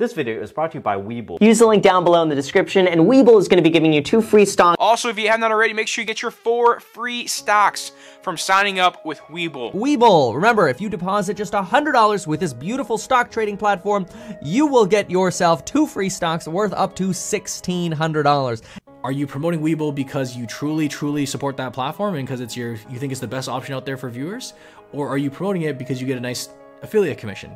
This video is brought to you by Webull. Use the link down below in the description, and Webull is going to be giving you 2 free stocks. Also, if you have not already, make sure you get your 4 free stocks from signing up with Webull. Webull, remember, if you deposit just $100 with this beautiful stock trading platform, you will get yourself 2 free stocks worth up to $1,600. Are you promoting Webull because you truly support that platform and because it's you think it's the best option out there for viewers? Or are you promoting it because you get a nice affiliate commission?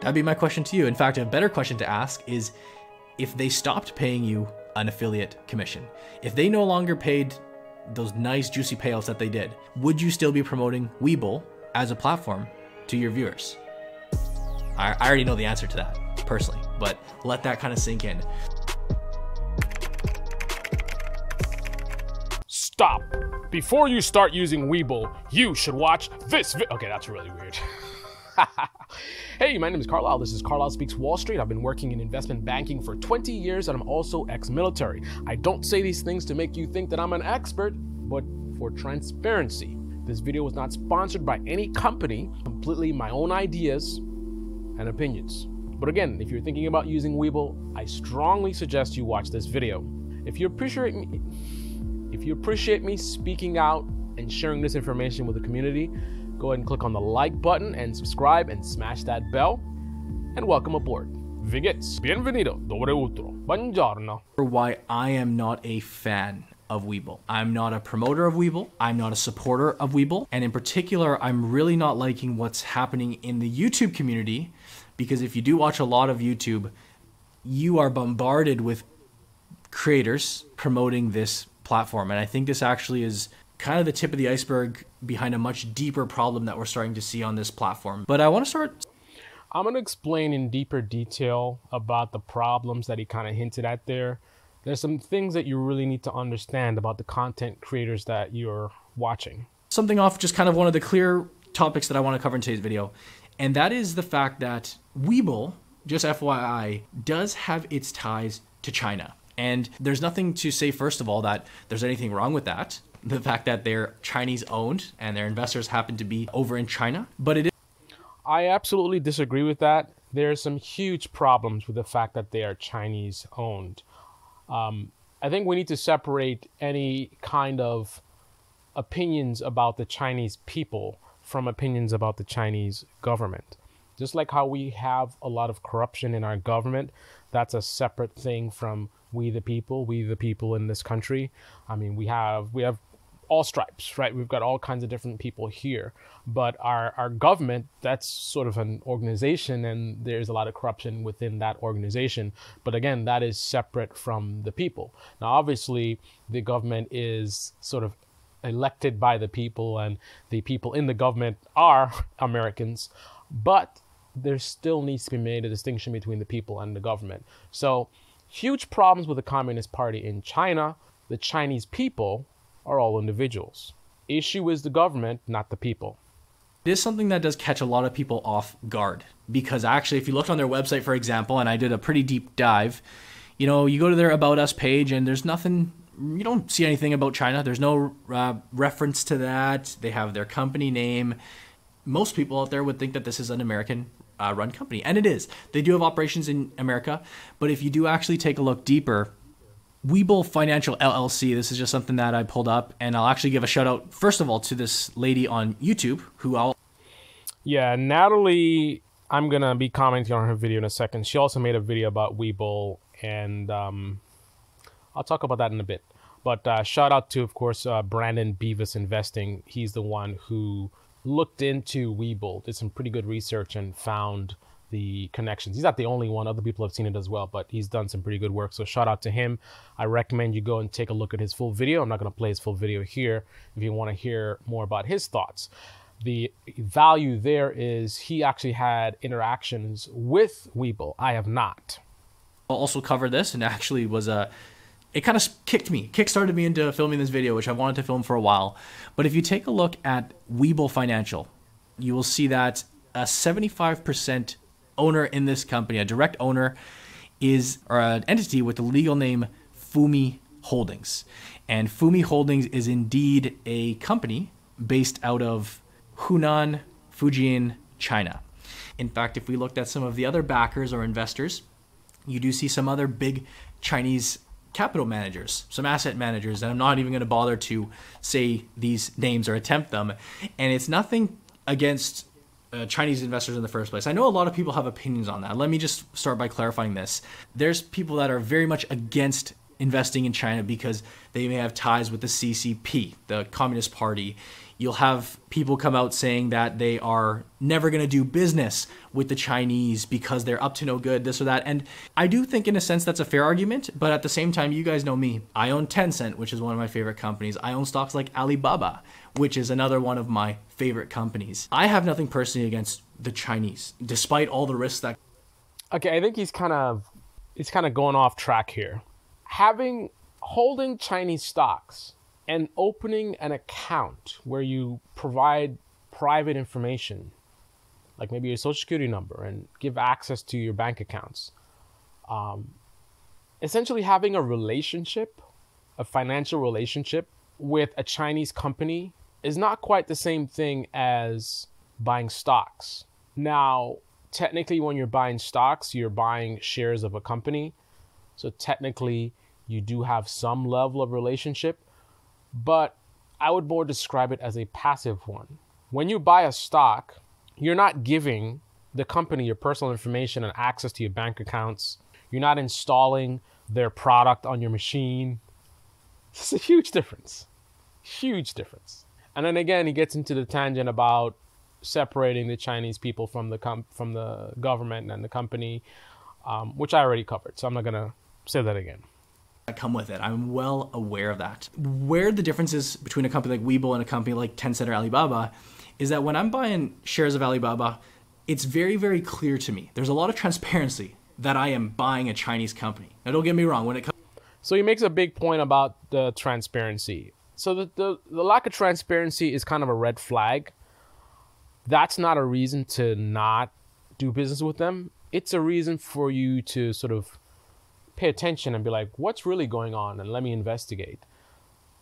That'd be my question to you. In fact, a better question to ask is if they stopped paying you an affiliate commission, if they no longer paid those nice juicy payouts that they did, would you still be promoting Webull as a platform to your viewers? I already know the answer to that personally, but let that kind of sink in. Stop. Before you start using Webull, you should watch this video. Okay, that's really weird. Hey, my name is Carlyle. This is Carlyle Speaks Wall Street. I've been working in investment banking for 20 years, and I'm also ex-military. I don't say these things to make you think that I'm an expert, but for transparency. This video was not sponsored by any company, completely my own ideas and opinions. But again, if you're thinking about using Webull, I strongly suggest you watch this video. If you appreciate me speaking out and sharing this information with the community, go ahead and click on the like button and subscribe and smash that bell, and welcome aboard. Vigets, bienvenido, dobre utro, buongiorno. Why I am not a fan of Webull. I'm not a promoter of Webull. I'm not a supporter of Webull. And in particular, I'm really not liking what's happening in the YouTube community, because if you do watch a lot of YouTube, you are bombarded with creators promoting this platform. And I think this actually is kind of the tip of the iceberg behind a much deeper problem that we're starting to see on this platform. But I want to start. I'm going to explain in deeper detail about the problems that he kind of hinted at there. There's some things that you really need to understand about the content creators that you're watching. Something off just kind of one of the clear topics that I want to cover in today's video. And that is the fact that Webull, just FYI, does have its ties to China. And there's nothing to say, first of all, that there's anything wrong with that. The fact that they're Chinese owned and their investors happen to be over in China, but it is. I absolutely disagree with that. There are some huge problems with the fact that they are Chinese owned. I think we need to separate any kind of opinions about the Chinese people from opinions about the Chinese government. Just like how we have a lot of corruption in our government, that's a separate thing from we the people in this country. I mean, we have all stripes, right? We've got all kinds of different people here, but our government, that's sort of an organization, and there's a lot of corruption within that organization. But again, that is separate from the people. Now, obviously, the government is sort of elected by the people, and the people in the government are Americans, but there still needs to be made a distinction between the people and the government. So huge problems with the Communist Party in China. The Chinese people are all individuals. Issue is the government, not the people. It is something that does catch a lot of people off guard, because actually, if you looked on their website, for example, and I did a pretty deep dive, you know, you go to their About Us page and there's nothing, you don't see anything about China. There's no reference to that. They have their company name. Most people out there would think that this is an American run company, and it is. They do have operations in America, but if you do actually take a look deeper, Webull Financial LLC, this is just something that I pulled up, and I'll actually give a shout out, first of all, to this lady on YouTube, who I'll... Yeah, Natalie, I'm going to be commenting on her video in a second. She also made a video about Webull, and I'll talk about that in a bit. But shout out to, of course, Brandon Beavis Investing. He's the one who looked into Webull, did some pretty good research, and found the connections. He's not the only one. Other people have seen it as well, but he's done some pretty good work. So shout out to him. I recommend you go and take a look at his full video. I'm not going to play his full video here if you want to hear more about his thoughts. The value there is he actually had interactions with Webull. I have not. I'll also cover this, and actually was a... It kind of kickstarted me into filming this video, which I wanted to film for a while. But if you take a look at Webull Financial, you will see that a 75% owner in this company, a direct owner, is an entity with the legal name Fumi Holdings. And Fumi Holdings is indeed a company based out of Hunan, Fujian, China. In fact, if we looked at some of the other backers or investors, you do see some other big Chinese capital managers, some asset managers, and I'm not even going to bother to say these names or attempt them. And it's nothing against Chinese investors in the first place. I know a lot of people have opinions on that. Let me just start by clarifying this. There's people that are very much against investing in China because they may have ties with the CCP, the Communist Party. You'll have people come out saying that they are never going to do business with the Chinese because they're up to no good, this or that. And I do think in a sense that's a fair argument, but at the same time, you guys know me. I own Tencent, which is one of my favorite companies. I own stocks like Alibaba, which is another one of my favorite companies. I have nothing personally against the Chinese, despite all the risks that... Okay, I think he's kind of going off track here. Holding Chinese stocks and opening an account where you provide private information, like maybe your social security number, and give access to your bank accounts. Essentially having a relationship, a financial relationship with a Chinese company is not quite the same thing as buying stocks. Now, technically when you're buying stocks, you're buying shares of a company. So technically you do have some level of relationship, but I would more describe it as a passive one. When you buy a stock, you're not giving the company your personal information and access to your bank accounts. You're not installing their product on your machine. It's a huge difference, huge difference. And then again, he gets into the tangent about separating the Chinese people from the government and the company, which I already covered. So I'm not gonna say that again. Come with it. I'm well aware of that. Where the difference is between a company like Webull and a company like Tencent or Alibaba is that when I'm buying shares of Alibaba, it's very, very clear to me. There's a lot of transparency that I am buying a Chinese company. Now, don't get me wrong. When it comes, so he makes a big point about the transparency. So the lack of transparency is kind of a red flag. That's not a reason to not do business with them. It's a reason for you to sort of pay attention and be like, what's really going on, and let me investigate.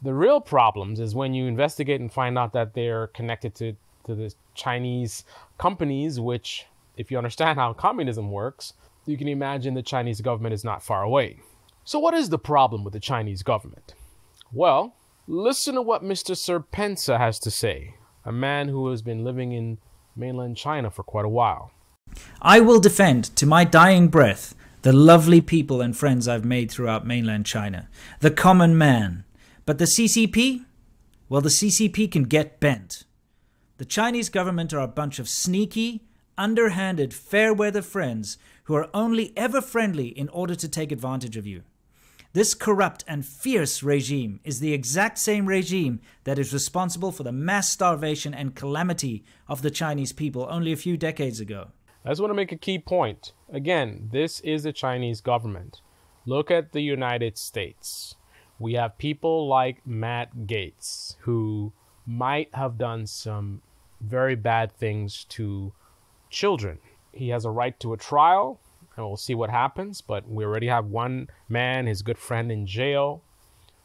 The real problems is when you investigate and find out that they're connected to the Chinese companies, which, if you understand how communism works, you can imagine the Chinese government is not far away. So what is the problem with the Chinese government? Well, listen to what Mr. Serpensa has to say, a man who has been living in mainland China for quite a while. I will defend to my dying breath the lovely people and friends I've made throughout mainland China, the common man. But the CCP? Well, the CCP can get bent. The Chinese government are a bunch of sneaky, underhanded, fair-weather friends who are only ever friendly in order to take advantage of you. This corrupt and fierce regime is the exact same regime that is responsible for the mass starvation and calamity of the Chinese people only a few decades ago. I just want to make a key point. Again, this is the Chinese government. Look at the United States. We have people like Matt Gates who might have done some very bad things to children. He has a right to a trial, and we'll see what happens, but we already have one man, his good friend, in jail.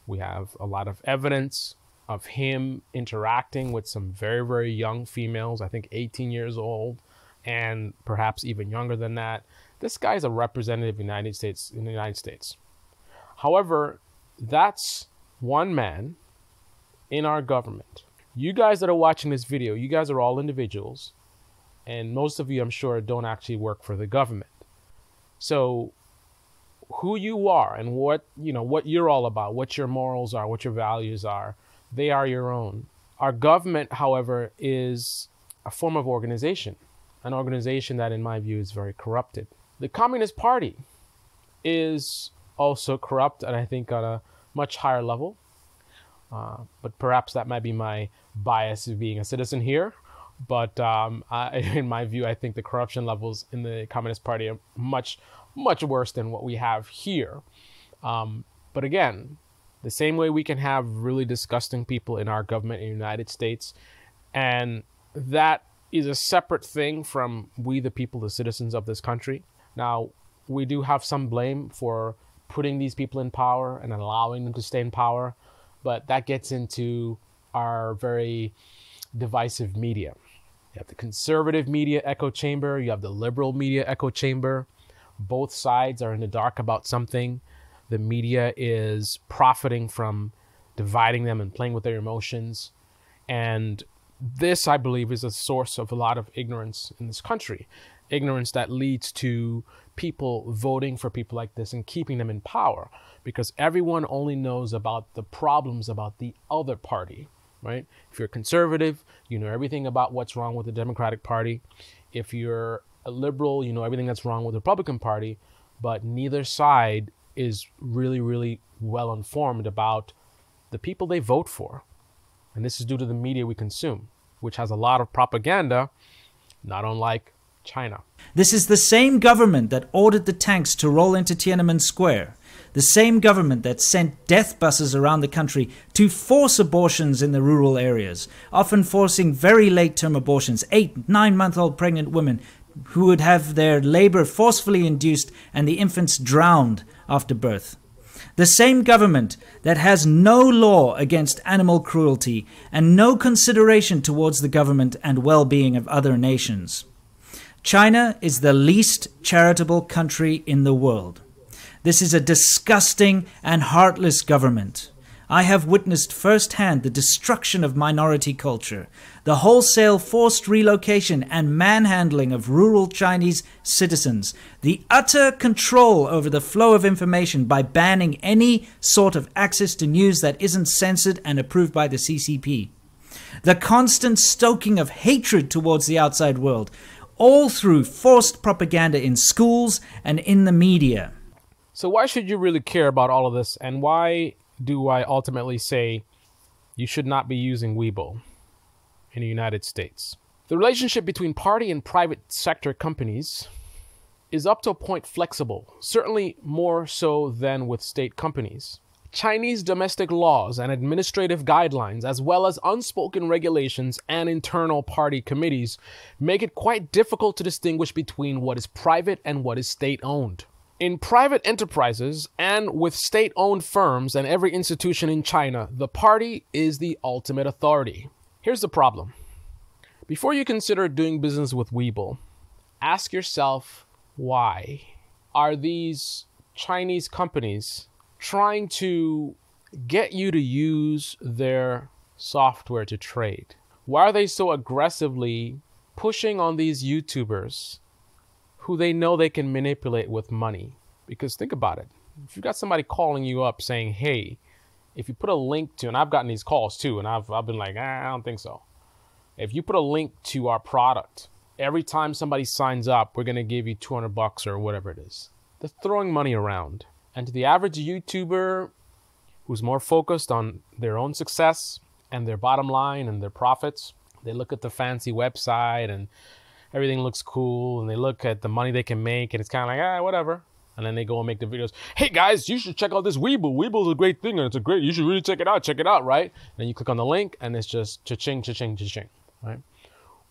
We have a lot of evidence of him interacting with some very, very young females, I think 18 years old. And perhaps even younger than that. This guy's a representative in the United States. However, that's one man in our government. You guys that are watching this video, you guys are all individuals, and most of you, I'm sure, don't actually work for the government. So who you are and what you're all about, what your morals are, what your values are, they are your own. Our government, however, is a form of organization. An organization that, in my view, is very corrupted. The Communist Party is also corrupt, and I think on a much higher level. But perhaps that might be my bias of being a citizen here. But in my view, I think the corruption levels in the Communist Party are much, much worse than what we have here. But again, the same way we can have really disgusting people in our government in the United States, and that is a separate thing from we, the people, the citizens of this country. Now, we do have some blame for putting these people in power and allowing them to stay in power, but that gets into our very divisive media. You have the conservative media echo chamber, you have the liberal media echo chamber, Both sides are in the dark about something. The media is profiting from dividing them and playing with their emotions. And this, I believe, is a source of a lot of ignorance in this country. Ignorance that leads to people voting for people like this and keeping them in power, because everyone only knows about the problems about the other party, right? If you're conservative, you know everything about what's wrong with the Democratic Party. If you're a liberal, you know everything that's wrong with the Republican Party, but neither side is really, really well informed about the people they vote for. And this is due to the media we consume, which has a lot of propaganda, not unlike China. This is the same government that ordered the tanks to roll into Tiananmen Square. The same government that sent death buses around the country to force abortions in the rural areas, often forcing very late-term abortions, 8-, 9-month-old pregnant women who would have their labor forcefully induced and the infants drowned after birth. The same government that has no law against animal cruelty and no consideration towards the government and well-being of other nations. China is the least charitable country in the world. This is a disgusting and heartless government. I have witnessed firsthand the destruction of minority culture, the wholesale forced relocation and manhandling of rural Chinese citizens, the utter control over the flow of information by banning any sort of access to news that isn't censored and approved by the CCP, the constant stoking of hatred towards the outside world, all through forced propaganda in schools and in the media. So why should you really care about all of this? And why do I ultimately say you should not be using Webull in the United States? The relationship between party and private sector companies is up to a point flexible, certainly more so than with state companies. Chinese domestic laws and administrative guidelines, as well as unspoken regulations and internal party committees, make it quite difficult to distinguish between what is private and what is state-owned. In private enterprises and with state-owned firms and every institution in China, the party is the ultimate authority. Here's the problem. Before you consider doing business with Webull, ask yourself, why are these Chinese companies trying to get you to use their software to trade? Why are they so aggressively pushing on these YouTubers who they know they can manipulate with money? Because think about it. If you've got somebody calling you up saying, hey, if you put a link to, and I've gotten these calls too, and I've been like, I don't think so. If you put a link to our product, every time somebody signs up, we're gonna give you 200 bucks or whatever it is. They're throwing money around. And to the average YouTuber who's more focused on their own success and their bottom line and their profits, they look at the fancy website and everything looks cool and they look at the money they can make and it's kind of like, ah, whatever. And then they go and make the videos. Hey guys, you should check out this Webull. Webull's a great thing and it's a great, you should really check it out, right? And then you click on the link and it's just cha-ching, cha-ching, cha-ching, right?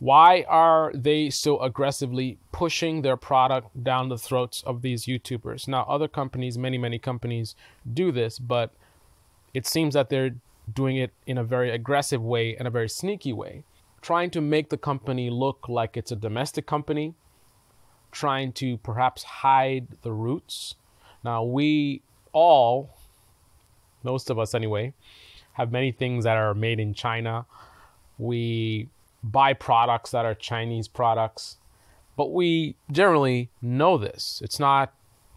Why are they so aggressively pushing their product down the throats of these YouTubers? Now, other companies, many companies do this, but it seems that they're doing it in a very aggressive way and a very sneaky way, trying to make the company look like it's a domestic company, trying to perhaps hide the roots. Now, we all, most of us anyway, have many things that are made in China. We buy products that are Chinese products, but we generally know this. It's not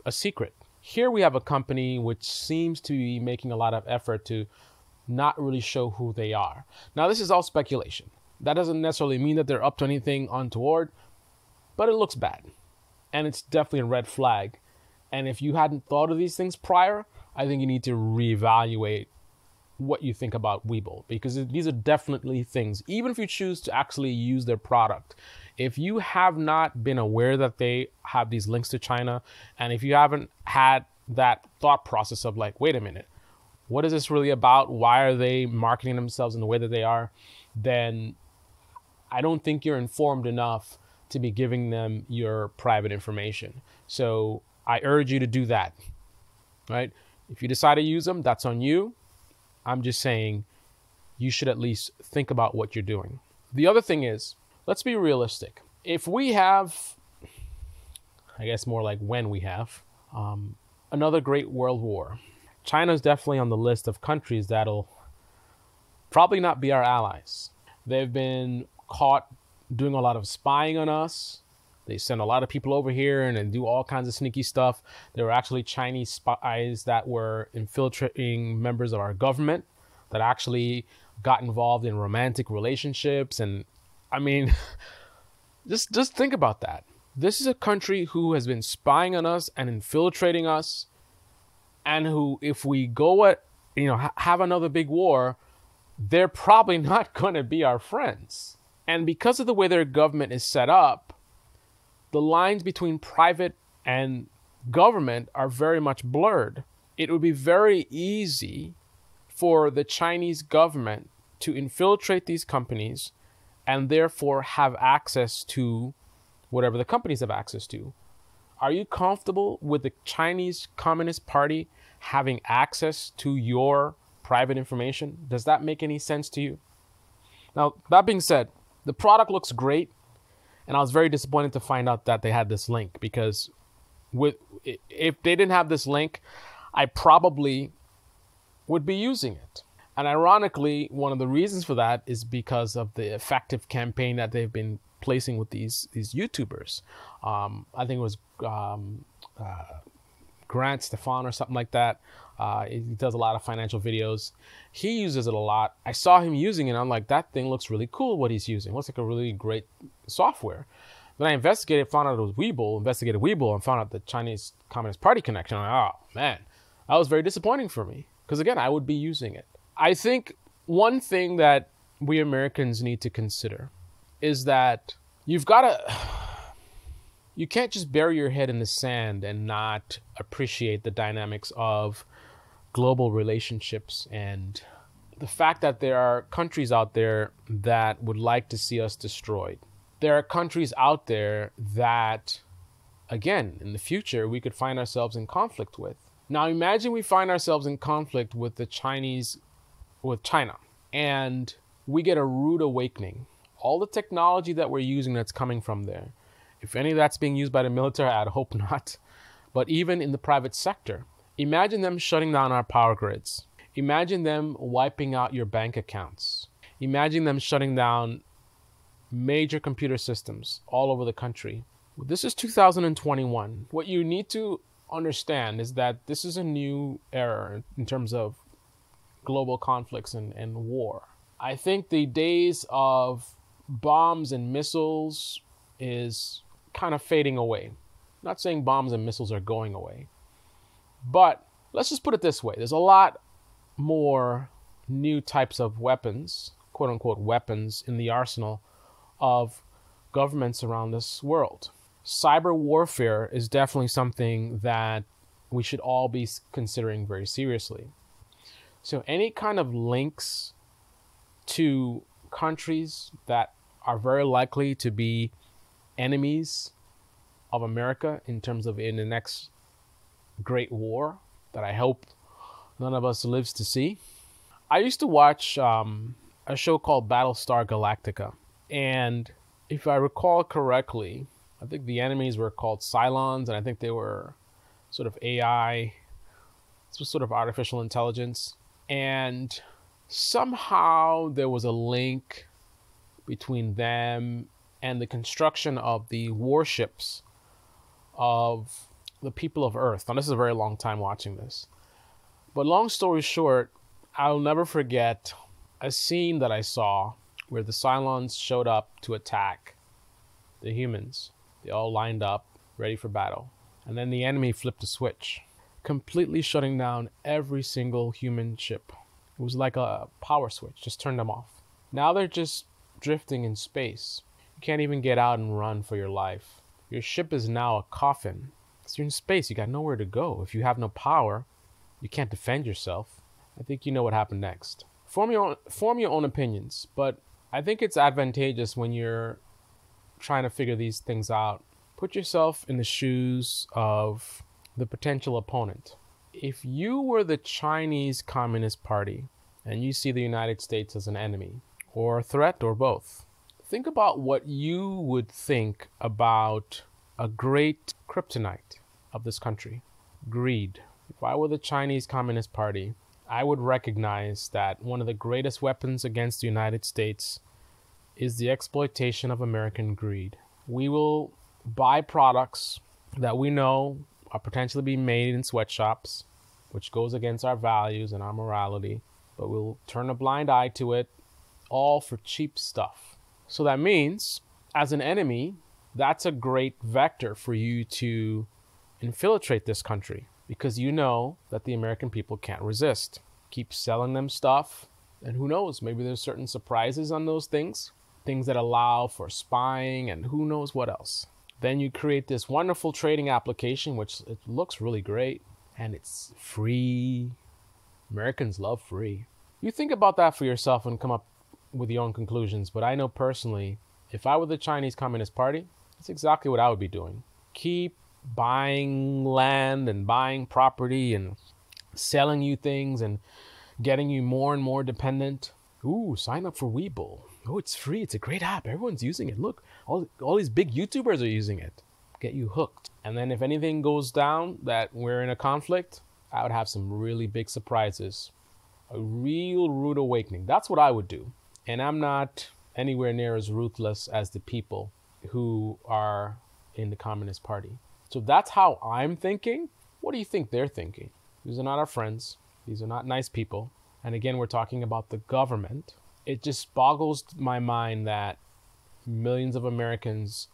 a secret. Here we have a company which seems to be making a lot of effort to not really show who they are. Now, this is all speculation. That doesn't necessarily mean that they're up to anything untoward, but it looks bad. And it's definitely a red flag. And if you hadn't thought of these things prior, I think you need to reevaluate what you think about Webull, because these are definitely things, even if you choose to actually use their product, if you have not been aware that they have these links to China, and if you haven't had that thought process of like, wait a minute, what is this really about? Why are they marketing themselves in the way that they are? Then I don't think you're informed enough to be giving them your private information. So I urge you to do that, right? If you decide to use them, that's on you. I'm just saying you should at least think about what you're doing. The other thing is, let's be realistic. If we have I guess more like when we have another great world war. China's definitely on the list of countries that'll probably not be our allies. They've been caught doing a lot of spying on us. They send a lot of people over here and do all kinds of sneaky stuff. There were actually Chinese spies that were infiltrating members of our government that actually got involved in romantic relationships. And I mean, just think about that. This is a country who has been spying on us and infiltrating us, and who, if we go at, you know, have another big war, they're probably not going to be our friends. And because of the way their government is set up, the lines between private and government are very much blurred. It would be very easy for the Chinese government to infiltrate these companies and therefore have access to whatever the companies have access to. Are you comfortable with the Chinese Communist Party having access to your private information? Does that make any sense to you? Now, that being said, the product looks great. And I was very disappointed to find out that they had this link, because if they didn't have this link, I probably would be using it. And ironically, one of the reasons for that is because of the effective campaign that they've been placing with these YouTubers. I think it was Grant Stefan or something like that. He does a lot of financial videos. He uses it a lot. I saw him using it. And I'm like, that thing looks really cool, what he's using. It looks like a really great software. Then I investigated, found out it was Webull, investigated Webull, and found out the Chinese Communist Party connection. I'm like, oh, man, that was very disappointing for me. Because, again, I would be using it. I think one thing that we Americans need to consider is that you've got to... You can't just bury your head in the sand and not appreciate the dynamics of global relationships and the fact that there are countries out there that would like to see us destroyed. There are countries out there that, again, in the future, we could find ourselves in conflict with. Now, imagine we find ourselves in conflict with the Chinese, with China, and we get a rude awakening. All the technology that we're using that's coming from there, if any of that's being used by the military, I'd hope not. But even in the private sector, imagine them shutting down our power grids. Imagine them wiping out your bank accounts. Imagine them shutting down major computer systems all over the country. This is 2021. What you need to understand is that this is a new era in terms of global conflicts and war. I think the days of bombs and missiles is kind of fading away. I'm not saying bombs and missiles are going away, but let's just put it this way. There's a lot more new types of weapons, quote unquote weapons, in the arsenal of governments around this world. Cyber warfare is definitely something that we should all be considering very seriously. So any kind of links to countries that are very likely to be enemies of America in terms of in the next great war that I hope none of us lives to see. I used to watch a show called Battlestar Galactica. And if I recall correctly, I think the enemies were called Cylons, and I think they were sort of AI, this was sort of artificial intelligence. And somehow there was a link between them and the construction of the warships of the people of Earth. Now, this is a very long time watching this. But long story short, I'll never forget a scene that I saw where the Cylons showed up to attack the humans. They all lined up, ready for battle. And then the enemy flipped a switch, completely shutting down every single human ship. It was like a power switch, just turned them off. Now they're just drifting in space. You can't even get out and run for your life. Your ship is now a coffin. So you're in space, you got nowhere to go. If you have no power, you can't defend yourself. I think you know what happened next. Form your own opinions, but I think it's advantageous when you're trying to figure these things out. Put yourself in the shoes of the potential opponent. If you were the Chinese Communist Party and you see the United States as an enemy or a threat or both, think about what you would think about a great kryptonite of this country, greed. If I were the Chinese Communist Party, I would recognize that one of the greatest weapons against the United States is the exploitation of American greed. We will buy products that we know are potentially being made in sweatshops, which goes against our values and our morality, but we'll turn a blind eye to it, all for cheap stuff. So that means, as an enemy, that's a great vector for you to infiltrate this country, because you know that the American people can't resist. Keep selling them stuff, and who knows, maybe there's certain surprises on those things that allow for spying and who knows what else. Then you create this wonderful trading application, which it looks really great, and it's free. Americans love free. You think about that for yourself and come up with your own conclusions, but I know personally, if I were the Chinese Communist Party, that's exactly what I would be doing. Keep buying land and buying property and selling you things and getting you more and more dependent. Ooh, sign up for Webull. Oh, it's free. It's a great app. Everyone's using it. Look, all these big YouTubers are using it. Get you hooked. And then if anything goes down that we're in a conflict, I would have some really big surprises. A real rude awakening. That's what I would do. And I'm not anywhere near as ruthless as the people who are in the Communist Party. So that's how I'm thinking. What do you think they're thinking? These are not our friends. These are not nice people. And again, we're talking about the government. It just boggles my mind that millions of Americans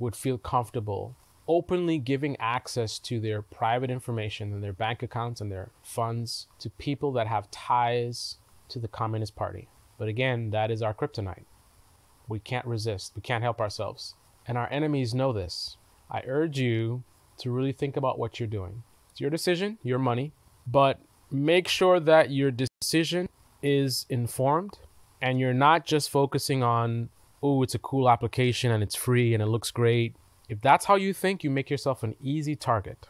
would feel comfortable openly giving access to their private information and their bank accounts and their funds to people that have ties to the Communist Party. But again, that is our kryptonite. We can't resist. We can't help ourselves. And our enemies know this. I urge you to really think about what you're doing. It's your decision, your money, but make sure that your decision is informed and you're not just focusing on, oh, it's a cool application and it's free and it looks great. If that's how you think, you make yourself an easy target.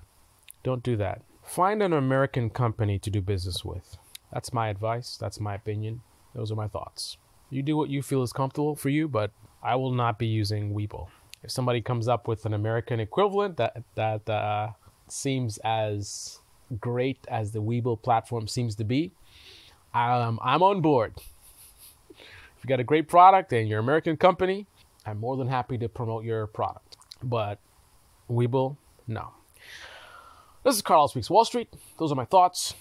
Don't do that. Find an American company to do business with. That's my advice. That's my opinion. Those are my thoughts. You do what you feel is comfortable for you, but I will not be using Webull. If somebody comes up with an American equivalent that seems as great as the Webull platform seems to be, I'm on board. If you got a great product and you're an American company, I'm more than happy to promote your product. But Webull, no. This is Carlyle Speaks Wall Street. Those are my thoughts.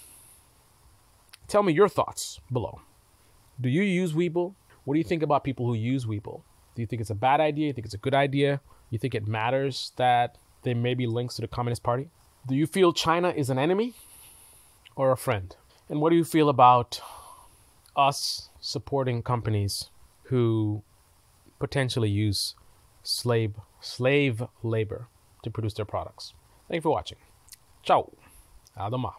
Tell me your thoughts below. Do you use Webull? What do you think about people who use Webull? Do you think it's a bad idea? Do you think it's a good idea? You think it matters that there may be links to the Communist Party? Do you feel China is an enemy or a friend? And what do you feel about us supporting companies who potentially use slave labor to produce their products? Thank you for watching. Ciao. Adama.